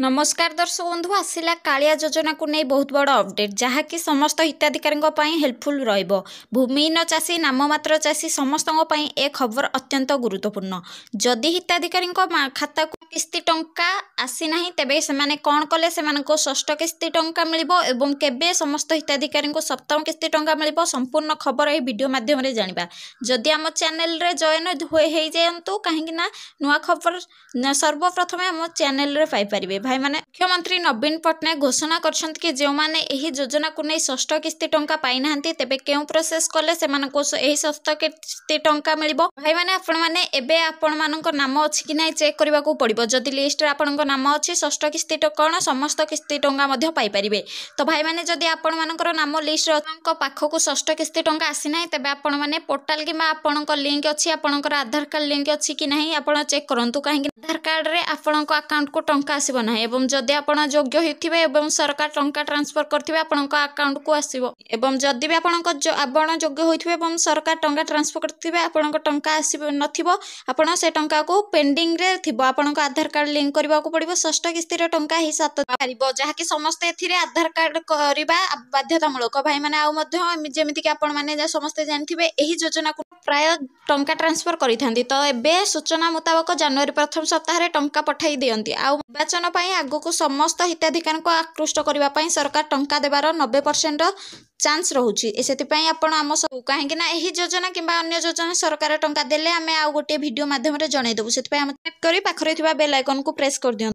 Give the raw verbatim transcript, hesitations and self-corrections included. नमस्कार दर्शक बंधु, आसिला कालिया योजना को नहीं बहुत बड़ अपडेट जहाँकि समस्त हिताधिकारी हेल्पफुल भूमिहीन चाषी नाममात्र चाषी समस्त ए खबर अत्यंत गुरुत्वपूर्ण। जदि हिताधिकारी खाता को किस्ती टंका आसी ना तेबे सेमाने कौन कले षष्ठ किस्ती टंका मिलिबो एवं केबे समस्त हिताधिकारी सप्तम किस्ती टंका मिलिबो संपूर्ण खबर यह वीडियो माध्यम रे जानिबा। जदि आम चैनल रे जॉइन होय जायंतु काहेकि ना नुआ खबर सर्वप्रथमे आम चैनल रे पाई परिबे। भाई माने मुख्यमंत्री नवीन पट्टनायक घोषणा करछंत कि जो माने एही योजना को नहीं षष्ठ किस्ती टंका पाई नाहंती तेबे केउ प्रोसेस कले सेमान को एही षष्ठ किस्ती टंका मिलिबो। भाई माने आपण माने एबे आपण माननक नाम अछि कि नाही चेक करबा को पड़िबो। जदि लिस्ट रे आपनक नाम अछि षष्ठ किस्ती टंका समस्त किस्ती टंका मध्य पाई परिबे। तो भाई माने जदि आपण माननकर नाम लिस्ट रे आपनक पाख को षष्ठ किस्ती टंका आसी नाही तेबे आपण माने पोर्टल किमा आपनक लिंक अछि आपनकर आधार कार्ड लिंक अछि कि नाही आपण चेक करंतु काहेकि आधार कार्ड रे आपनक अकाउंट को टंका आसीबो ना एवं जदि आपन योग्य होइथिबे एवं सरकार टंका ट्रांसफर करथिबे आपनक अकाउंट को आसीबो एवं जदि भी आपनक आपण योग्य होइथिबे एवं सरकार टंका ट्रांसफर करथिबे आपनक टंका आसीबो नथिबो। आपण से टंका को पेंडिंग रे थिबो आपनक आधार कार्ड लिंक करबा को पड़िबो। षष्ठ किस्ती रे टंका ही सात पारिबो जहाकी समस्त एथिरे आधार कार्ड करबा बाध्यतामूलक। भाई माने आउ मध्य जेमिति कि आपण माने समस्त जानथिबे एही योजना को प्राय टंका ट्रांसफर करिथांती। तो एबे सूचना मुताबिक जनवरी प्रथम सप्ताह रे टंका पठाई देयंती। आ निर्वाचन आगु को समस्त हिताधिकारी को आकृष्ट करने सरकार टंका देवार नब्बे परसेंट चांस रोचे से आपड़ आम सब कहीं यही योजना कि अन्य योजना सरकार टंका देले आम आउ गोटे भिडियो मध्यम जनईदेबू। से पाखरे बेल आइकन को प्रेस कर दिखाँ।